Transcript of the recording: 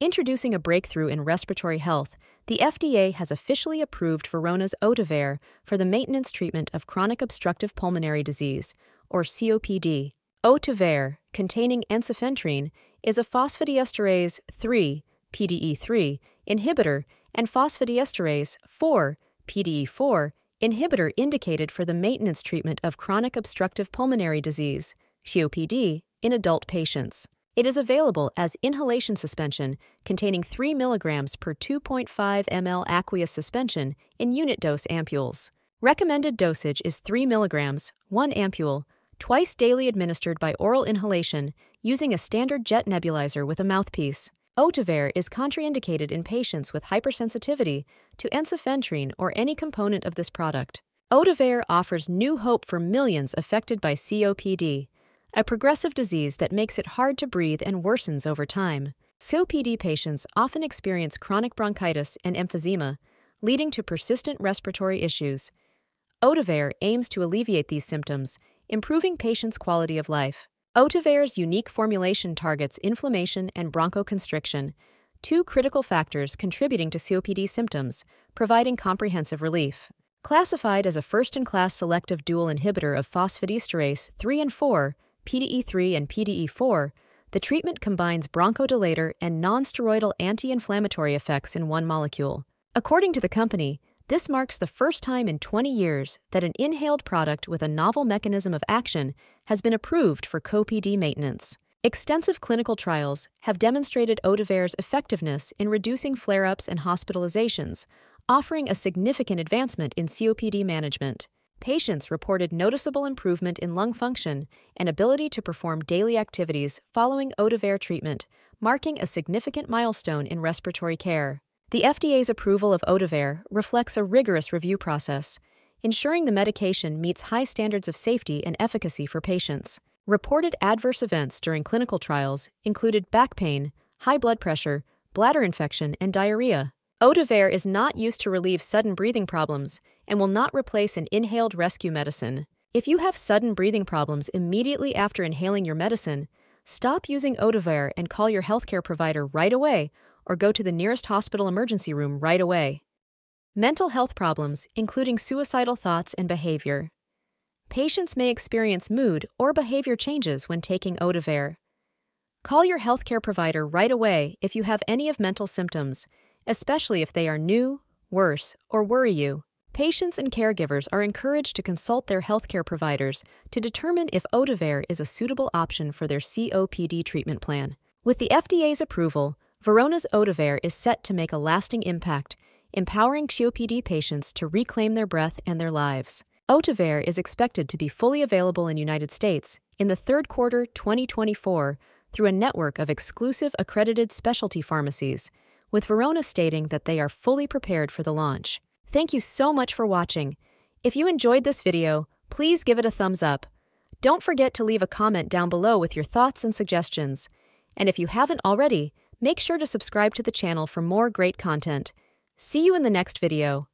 Introducing a breakthrough in respiratory health, the FDA has officially approved Verona's Ohtuvayre for the maintenance treatment of chronic obstructive pulmonary disease, or COPD. Ohtuvayre, containing ensifentrine, is a phosphodiesterase 3, PDE3, inhibitor and phosphodiesterase 4, PDE4, inhibitor indicated for the maintenance treatment of chronic obstructive pulmonary disease, COPD, in adult patients. It is available as inhalation suspension containing 3 mg per 2.5 ml aqueous suspension in unit dose ampules. Recommended dosage is 3 mg, 1 ampule, twice daily administered by oral inhalation using a standard jet nebulizer with a mouthpiece. Ohtuvayre is contraindicated in patients with hypersensitivity to ensifentrine or any component of this product. Ohtuvayre offers new hope for millions affected by COPD, a progressive disease that makes it hard to breathe and worsens over time. COPD patients often experience chronic bronchitis and emphysema, leading to persistent respiratory issues. Ohtuvayre aims to alleviate these symptoms, improving patients' quality of life. Ohtuvayre's unique formulation targets inflammation and bronchoconstriction, two critical factors contributing to COPD symptoms, providing comprehensive relief. Classified as a first-in-class selective dual inhibitor of phosphodiesterase 3 and 4, PDE3 and PDE4, the treatment combines bronchodilator and non-steroidal anti-inflammatory effects in one molecule. According to the company, this marks the first time in 20 years that an inhaled product with a novel mechanism of action has been approved for COPD maintenance. Extensive clinical trials have demonstrated Ohtuvayre's effectiveness in reducing flare-ups and hospitalizations, offering a significant advancement in COPD management. Patients reported noticeable improvement in lung function and ability to perform daily activities following Ohtuvayre treatment, marking a significant milestone in respiratory care. The FDA's approval of Ohtuvayre reflects a rigorous review process, ensuring the medication meets high standards of safety and efficacy for patients. Reported adverse events during clinical trials included back pain, high blood pressure, bladder infection, and diarrhea. Ohtuvayre is not used to relieve sudden breathing problems and will not replace an inhaled rescue medicine. If you have sudden breathing problems immediately after inhaling your medicine, stop using Ohtuvayre and call your healthcare provider right away or go to the nearest hospital emergency room right away. Mental health problems, including suicidal thoughts and behavior. Patients may experience mood or behavior changes when taking Ohtuvayre. Call your healthcare provider right away if you have any of mental symptoms, especially if they are new, worse, or worry you. Patients and caregivers are encouraged to consult their healthcare providers to determine if Ohtuvayre is a suitable option for their COPD treatment plan. With the FDA's approval, Verona's Ohtuvayre is set to make a lasting impact, empowering COPD patients to reclaim their breath and their lives. Ohtuvayre is expected to be fully available in the United States in the third quarter 2024 through a network of exclusive accredited specialty pharmacies, with Verona stating that they are fully prepared for the launch. Thank you so much for watching. If you enjoyed this video, please give it a thumbs up. Don't forget to leave a comment down below with your thoughts and suggestions. And if you haven't already, make sure to subscribe to the channel for more great content. See you in the next video.